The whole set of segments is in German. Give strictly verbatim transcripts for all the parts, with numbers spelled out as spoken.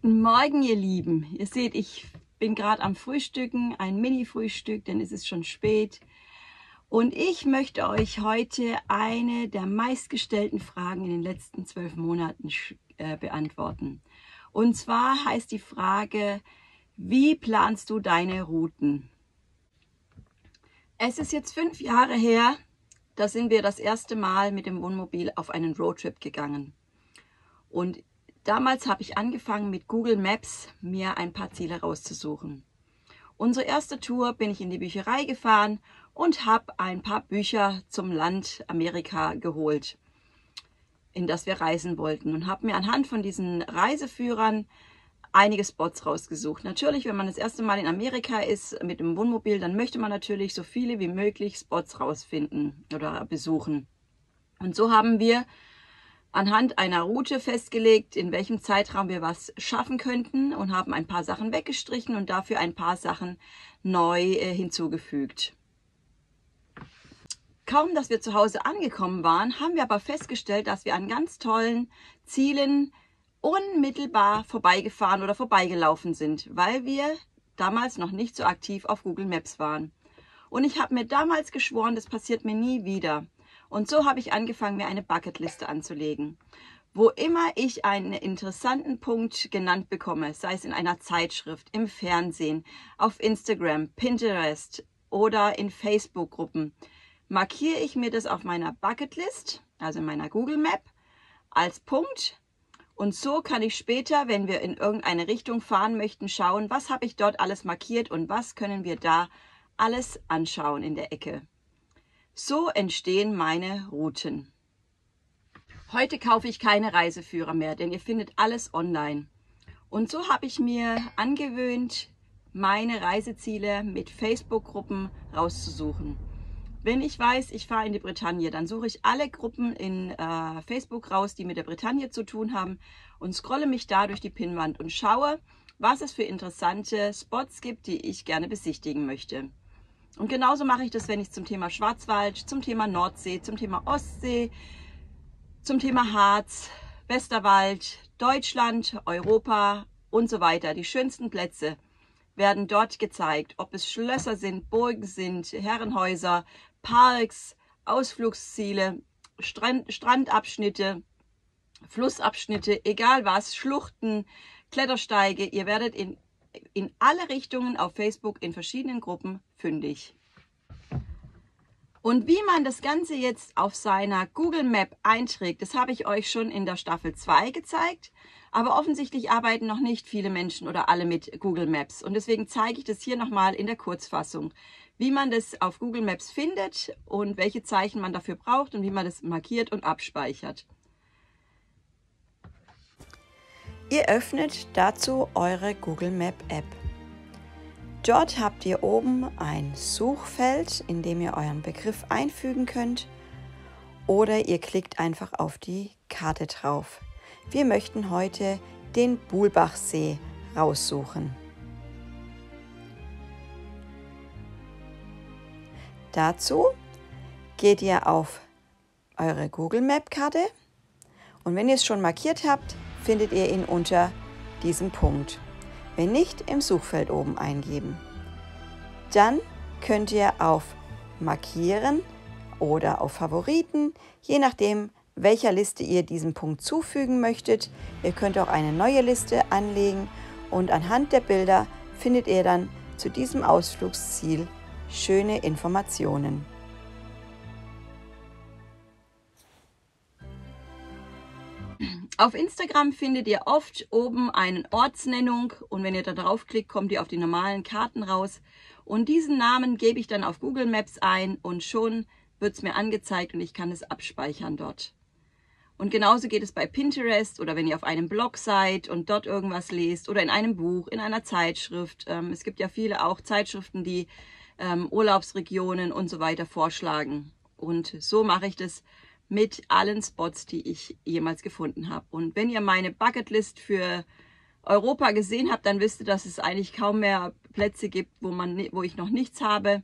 Guten Morgen, ihr Lieben. Ihr seht, ich bin gerade am Frühstücken, ein Mini-Frühstück, denn es ist schon spät. Und ich möchte euch heute eine der meistgestellten Fragen in den letzten zwölf Monaten äh, beantworten. Und zwar heißt die Frage, wie planst du deine Routen? Es ist jetzt fünf Jahre her, da sind wir das erste Mal mit dem Wohnmobil auf einen Roadtrip gegangen. Und damals habe ich angefangen, mit Google Maps mir ein paar Ziele rauszusuchen. Unsere erste Tour bin ich in die Bücherei gefahren und habe ein paar Bücher zum Land Amerika geholt, in das wir reisen wollten. Und habe mir anhand von diesen Reiseführern einige Spots rausgesucht. Natürlich, wenn man das erste Mal in Amerika ist mit dem Wohnmobil, dann möchte man natürlich so viele wie möglich Spots rausfinden oder besuchen. Und so haben wir anhand einer Route festgelegt, in welchem Zeitraum wir was schaffen könnten und haben ein paar Sachen weggestrichen und dafür ein paar Sachen neu äh, hinzugefügt. Kaum, dass wir zu Hause angekommen waren, haben wir aber festgestellt, dass wir an ganz tollen Zielen unmittelbar vorbeigefahren oder vorbeigelaufen sind, weil wir damals noch nicht so aktiv auf Google Maps waren. Und ich habe mir damals geschworen, das passiert mir nie wieder. Und so habe ich angefangen, mir eine Bucketliste anzulegen. Wo immer ich einen interessanten Punkt genannt bekomme, sei es in einer Zeitschrift, im Fernsehen, auf Instagram, Pinterest oder in Facebook-Gruppen, markiere ich mir das auf meiner Bucketlist, also in meiner Google Map, als Punkt. Und so kann ich später, wenn wir in irgendeine Richtung fahren möchten, schauen, was habe ich dort alles markiert und was können wir da alles anschauen in der Ecke. So entstehen meine Routen. Heute kaufe ich keine Reiseführer mehr, denn ihr findet alles online. Und so habe ich mir angewöhnt, meine Reiseziele mit Facebook-Gruppen rauszusuchen. Wenn ich weiß, ich fahre in die Bretagne, dann suche ich alle Gruppen in äh, Facebook raus, die mit der Bretagne zu tun haben und scrolle mich da durch die Pinnwand und schaue, was es für interessante Spots gibt, die ich gerne besichtigen möchte. Und genauso mache ich das, wenn ich zum Thema Schwarzwald, zum Thema Nordsee, zum Thema Ostsee, zum Thema Harz, Westerwald, Deutschland, Europa und so weiter. Die schönsten Plätze werden dort gezeigt, ob es Schlösser sind, Burgen sind, Herrenhäuser, Parks, Ausflugsziele, Strand, Strandabschnitte, Flussabschnitte, egal was, Schluchten, Klettersteige. Ihr werdet in in alle Richtungen auf Facebook in verschiedenen Gruppen fündig. Und wie man das Ganze jetzt auf seiner Google Map einträgt, das habe ich euch schon in der Staffel zwei gezeigt, aber offensichtlich arbeiten noch nicht viele Menschen oder alle mit Google Maps und deswegen zeige ich das hier nochmal in der Kurzfassung, wie man das auf Google Maps findet und welche Zeichen man dafür braucht und wie man das markiert und abspeichert. Ihr öffnet dazu eure Google Map App. Dort habt ihr oben ein Suchfeld, in dem ihr euren Begriff einfügen könnt oder ihr klickt einfach auf die Karte drauf. Wir möchten heute den Buhlbachsee raussuchen. Dazu geht ihr auf eure Google Map Karte und wenn ihr es schon markiert habt, findet ihr ihn unter diesem Punkt. Wenn nicht, im Suchfeld oben eingeben. Dann könnt ihr auf Markieren oder auf Favoriten, je nachdem, welcher Liste ihr diesen Punkt zufügen möchtet. Ihr könnt auch eine neue Liste anlegen und anhand der Bilder findet ihr dann zu diesem Ausflugsziel schöne Informationen. Auf Instagram findet ihr oft oben eine Ortsnennung und wenn ihr da draufklickt, kommt ihr auf die normalen Karten raus. Und diesen Namen gebe ich dann auf Google Maps ein und schon wird es mir angezeigt und ich kann es abspeichern dort. Und genauso geht es bei Pinterest oder wenn ihr auf einem Blog seid und dort irgendwas lest oder in einem Buch, in einer Zeitschrift. Es gibt ja viele auch Zeitschriften, die Urlaubsregionen und so weiter vorschlagen. Und so mache ich das mit allen Spots, die ich jemals gefunden habe. Und wenn ihr meine Bucketlist für Europa gesehen habt, dann wisst ihr, dass es eigentlich kaum mehr Plätze gibt, wo, man, wo ich noch nichts habe.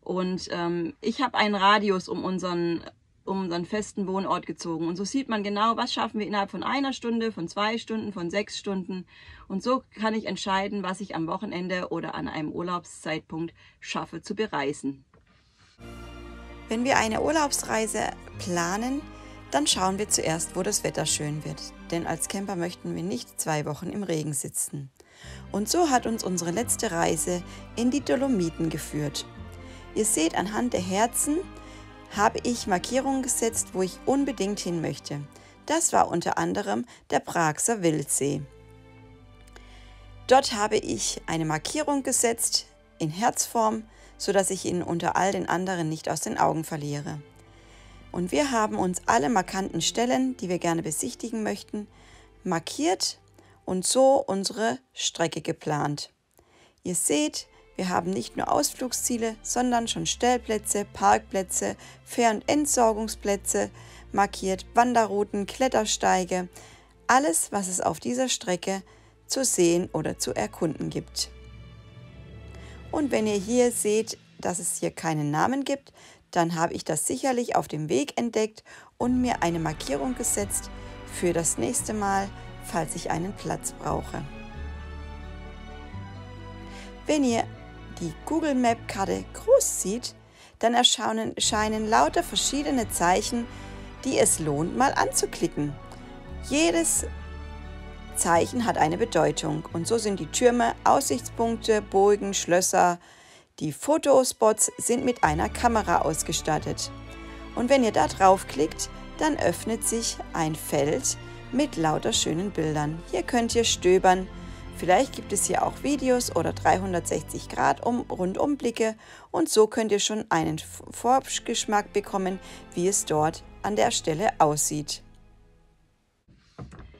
Und ähm, ich habe einen Radius um unseren, um unseren festen Wohnort gezogen. Und so sieht man genau, was schaffen wir innerhalb von einer Stunde, von zwei Stunden, von sechs Stunden. Und so kann ich entscheiden, was ich am Wochenende oder an einem Urlaubszeitpunkt schaffe zu bereisen. Wenn wir eine Urlaubsreise planen, dann schauen wir zuerst, wo das Wetter schön wird. Denn als Camper möchten wir nicht zwei Wochen im Regen sitzen. Und so hat uns unsere letzte Reise in die Dolomiten geführt. Ihr seht, anhand der Herzen habe ich Markierungen gesetzt, wo ich unbedingt hin möchte. Das war unter anderem der Pragser Wildsee. Dort habe ich eine Markierung gesetzt in Herzform, sodass ich ihn unter all den anderen nicht aus den Augen verliere. Und wir haben uns alle markanten Stellen, die wir gerne besichtigen möchten, markiert und so unsere Strecke geplant. Ihr seht, wir haben nicht nur Ausflugsziele, sondern schon Stellplätze, Parkplätze, Fähr- und Entsorgungsplätze markiert, Wanderrouten, Klettersteige, alles, was es auf dieser Strecke zu sehen oder zu erkunden gibt. Und wenn ihr hier seht, dass es hier keinen Namen gibt, dann habe ich das sicherlich auf dem Weg entdeckt und mir eine Markierung gesetzt für das nächste Mal, falls ich einen Platz brauche. Wenn ihr die Google Map Karte groß sieht, dann erscheinen lauter verschiedene Zeichen, die es lohnt, mal anzuklicken. Jedes Zeichen hat eine Bedeutung und so sind die Türme, Aussichtspunkte, Burgen, Schlösser. Die Fotospots sind mit einer Kamera ausgestattet. Und wenn ihr da draufklickt, dann öffnet sich ein Feld mit lauter schönen Bildern. Hier könnt ihr stöbern. Vielleicht gibt es hier auch Videos oder dreihundertsechzig Grad um, Rundumblicke. Und so könnt ihr schon einen Vorgeschmack bekommen, wie es dort an der Stelle aussieht.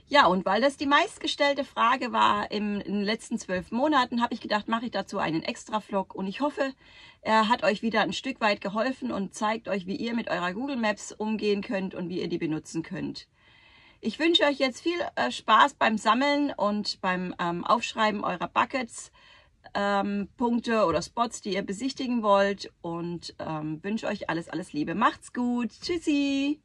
Ja, und weil das die meistgestellte Frage war im, in den letzten zwölf Monaten, habe ich gedacht, mache ich dazu einen Extra-Vlog. Und ich hoffe, er hat euch wieder ein Stück weit geholfen und zeigt euch, wie ihr mit eurer Google Maps umgehen könnt und wie ihr die benutzen könnt. Ich wünsche euch jetzt viel äh, Spaß beim Sammeln und beim ähm, Aufschreiben eurer Buckets, ähm, Punkte oder Spots, die ihr besichtigen wollt. Und ähm, wünsche euch alles, alles Liebe. Macht's gut. Tschüssi.